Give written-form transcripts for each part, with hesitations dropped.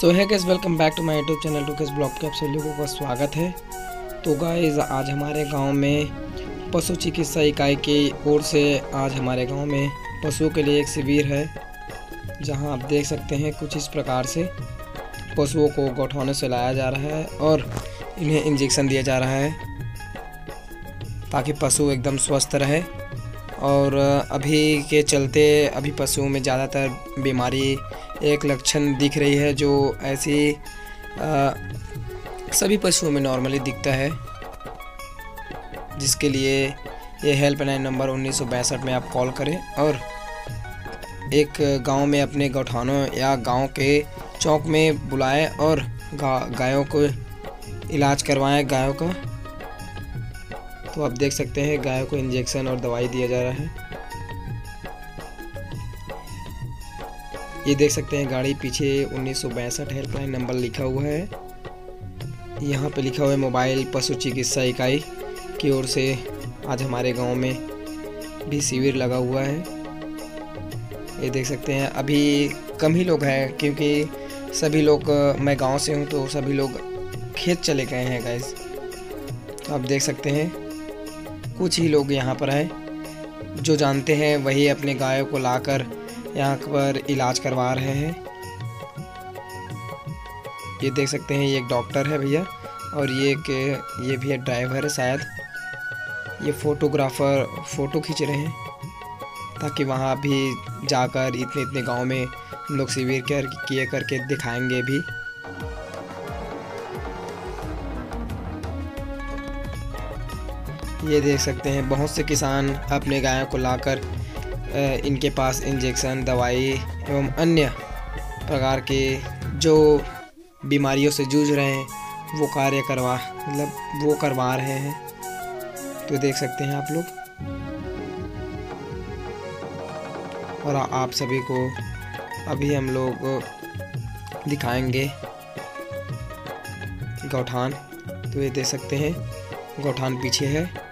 सो है guys, welcome back to my YouTube channel टूकेश blog के आप सभी लोगों का स्वागत है। तो गाइस आज हमारे गांव में पशु चिकित्सा इकाई की ओर से आज हमारे गांव में पशुओं के लिए एक शिविर है, जहां आप देख सकते हैं कुछ इस प्रकार से पशुओं को गौठानों से लाया जा रहा है और इन्हें इंजेक्शन दिया जा रहा है ताकि पशु एकदम स्वस्थ रहे। और अभी के चलते अभी पशुओं में ज़्यादातर बीमारी एक लक्षण दिख रही है जो ऐसी सभी पशुओं में नॉर्मली दिखता है, जिसके लिए ये हेल्पलाइन नंबर 1962 में आप कॉल करें और एक गांव में अपने गौठानों या गांव के चौक में बुलाएं और गायों को इलाज करवाएं गायों का। तो आप देख सकते हैं गायों को इंजेक्शन और दवाई दिया जा रहा है। ये देख सकते हैं गाड़ी पीछे 1962 हेल्पलाइन नंबर लिखा हुआ है। यहाँ पे लिखा हुआ है मोबाइल पशु चिकित्सा इकाई की ओर से आज हमारे गांव में भी शिविर लगा हुआ है। ये देख सकते हैं अभी कम ही लोग हैं क्योंकि सभी लोग, मैं गांव से हूँ तो सभी लोग खेत चले गए हैं गाइस। आप देख सकते हैं कुछ ही लोग यहाँ पर हैं जो जानते हैं, वही अपने गायों को लाकर यहाँ पर इलाज करवा रहे हैं। ये देख सकते हैं ये एक डॉक्टर है भैया और ये भी एक ड्राइवर है शायद। ये फोटोग्राफर फ़ोटो खींच रहे हैं ताकि वहाँ भी जाकर इतने इतने गांव में हम लोग शिविर किए करके दिखाएंगे भी। ये देख सकते हैं बहुत से किसान अपने गायों को लाकर इनके पास इंजेक्शन, दवाई एवं अन्य प्रकार के जो बीमारियों से जूझ रहे हैं वो कार्य करवा रहे हैं। तो देख सकते हैं आप लोग, और आप सभी को अभी हम लोग दिखाएंगे गौठान। तो ये देख सकते हैं गौठान पीछे है।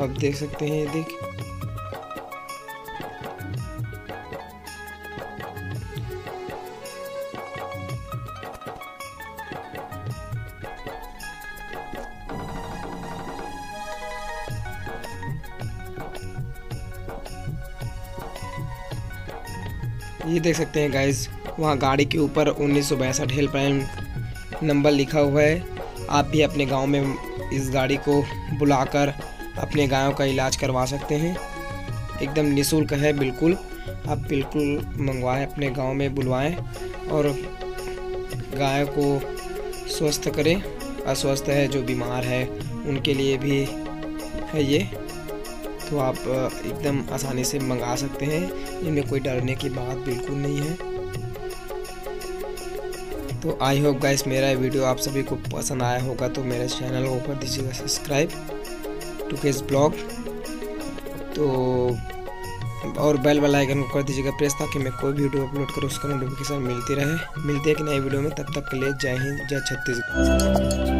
आप देख सकते हैं ये देख सकते हैं गाइस, वहाँ गाड़ी के ऊपर 1962 हेल्पलाइन नंबर लिखा हुआ है। आप भी अपने गांव में इस गाड़ी को बुलाकर अपने गायों का इलाज करवा सकते हैं, एकदम निःशुल्क है बिल्कुल। आप बिल्कुल मंगवाएं, अपने गांव में बुलवाएं और गायों को स्वस्थ करें। अस्वस्थ है, जो बीमार है उनके लिए भी है ये, तो आप एकदम आसानी से मंगा सकते हैं, इनमें कोई डरने की बात बिल्कुल नहीं है। तो आई होप गाइस मेरा वीडियो आप सभी को पसंद आया होगा, तो मेरे चैनल को कर दीजिएगा सब्सक्राइब टूकेश ब्लॉग, तो और बेल आइकन को कर दीजिएगा प्रेस ताकि मैं कोई भी वीडियो अपलोड करूँ उसका नोटिफिकेशन मिलती रहे। मिलते हैं कि नई वीडियो में, तब तक के लिए जय हिंद, जय छत्तीसगढ़।